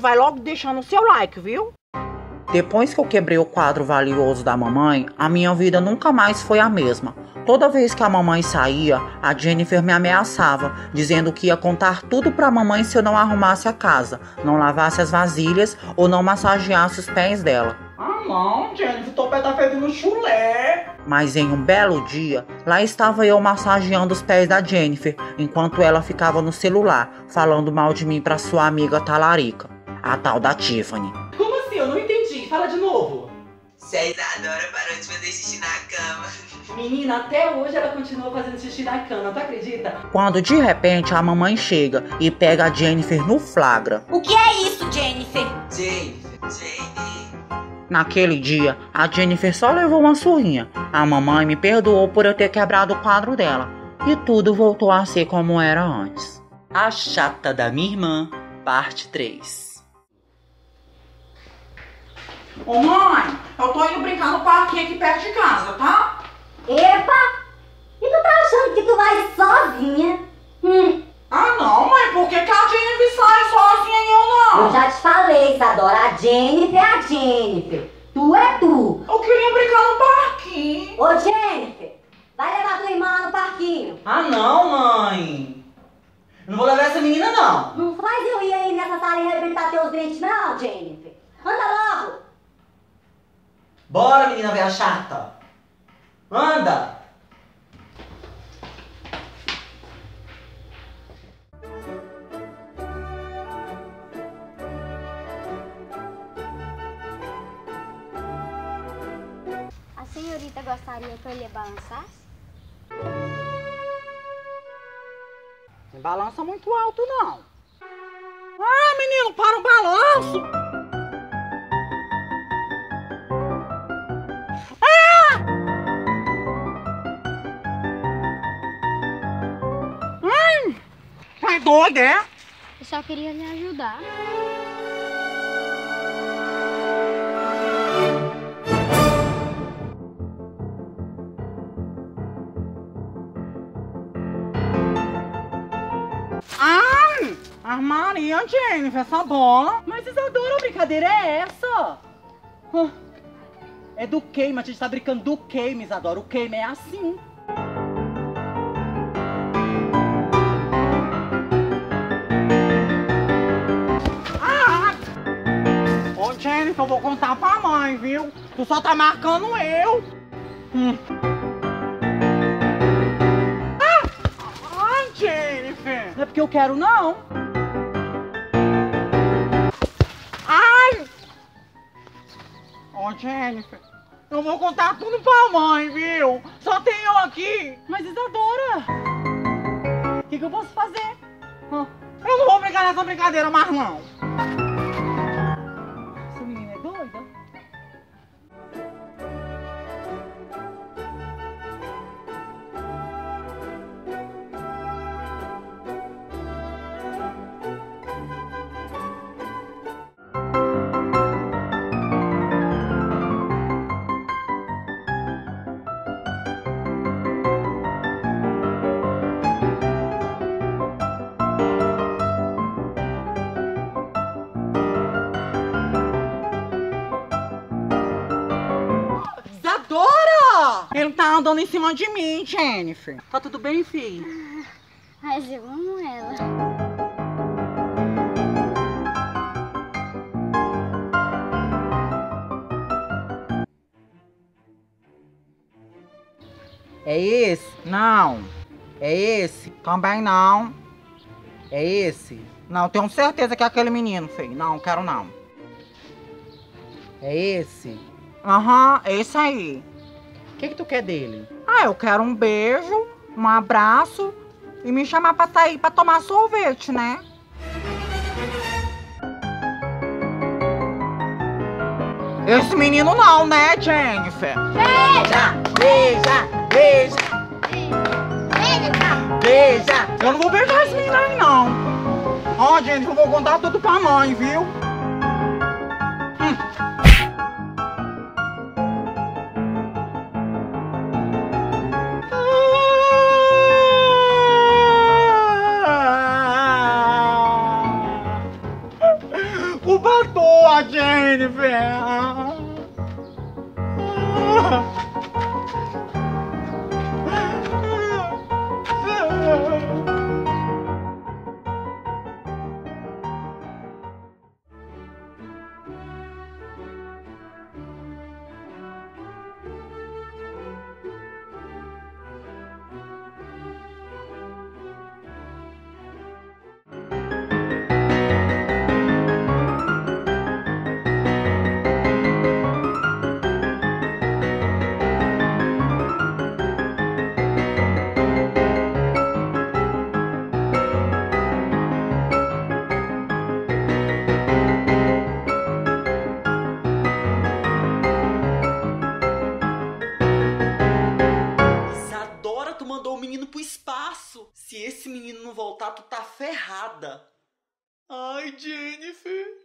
vai logo deixando o seu like, viu? Depois que eu quebrei o quadro valioso da mamãe, a minha vida nunca mais foi a mesma. Toda vez que a mamãe saía, a Jennifer me ameaçava, dizendo que ia contar tudo pra mamãe se eu não arrumasse a casa, não lavasse as vasilhas ou não massageasse os pés dela. Ah não, Jennifer, teu pé tá fedendo chulé. Mas em um belo dia, lá estava eu massageando os pés da Jennifer, enquanto ela ficava no celular, falando mal de mim pra sua amiga talarica, a tal da Tiffany. Como assim? Eu não entendi. Fala de novo. Se a Isadora parou de fazer xixi na cama. Menina, até hoje ela continua fazendo xixi na cama, tu acredita? Quando de repente a mamãe chega e pega a Jennifer no flagra. O que é isso, Jennifer? Jennifer. Naquele dia, a Jennifer só levou uma surrinha. A mamãe me perdoou por eu ter quebrado o quadro dela. E tudo voltou a ser como era antes. A Chata da Minha Irmã, parte 3. Ô mãe, eu tô indo brincar no parquinho aqui perto de casa, tá? Epa! E tu tá achando que tu vai sozinha? Ah não, mãe, por que a Jennifer sai sozinha e eu não? Eu já te falei, Isadora, a Jennifer. Tu é tu. Eu queria brincar no parquinho. Ô Jennifer, vai levar tua irmã lá no parquinho. Ah não, mãe. Não vou levar essa menina não. Não faz eu ir aí nessa sala e arrebentar teus dentes não, Jennifer. Anda logo. Bora, menina velha chata! Anda! A senhorita gostaria que eu lhe balançasse? Não balança muito alto, não! Ah, menino, para o balanço! Doida, é? Eu só queria lhe ajudar. Ai! Armaria, Jennifer, essa bola. Mas Isadora, a brincadeira é essa? É do queima, a gente tá brincando do queima, Isadora. O queima é assim. Jennifer, eu vou contar pra mãe, viu? Tu só tá marcando eu. Ai, Jennifer. Não é porque eu quero, não. Ai! Ô, Jennifer, eu vou contar tudo pra mãe, viu? Só tem eu aqui. Mas, Isadora, o que eu posso fazer? Eu não vou brincar nessa brincadeira mais, não. Ele tá andando em cima de mim, Jennifer. Tá tudo bem, filho? Mas eu amo ela. É esse? Não. É esse? Também não. É esse? Não, tenho certeza que é aquele menino, filho. Não, quero não. É esse? Aham, é esse aí. O que tu quer dele? Ah, eu quero um beijo, um abraço e me chamar pra sair pra tomar sorvete, né? Esse menino não, né, Jennifer? Beija! Beija! Beija! Beija! Beija! Eu não vou beijar esse menino aí, não. Ó, Jennifer, eu vou contar tudo pra mãe, viu? matou a Jennifer! Se esse menino não voltar, tu tá ferrada. Ai, Jennifer.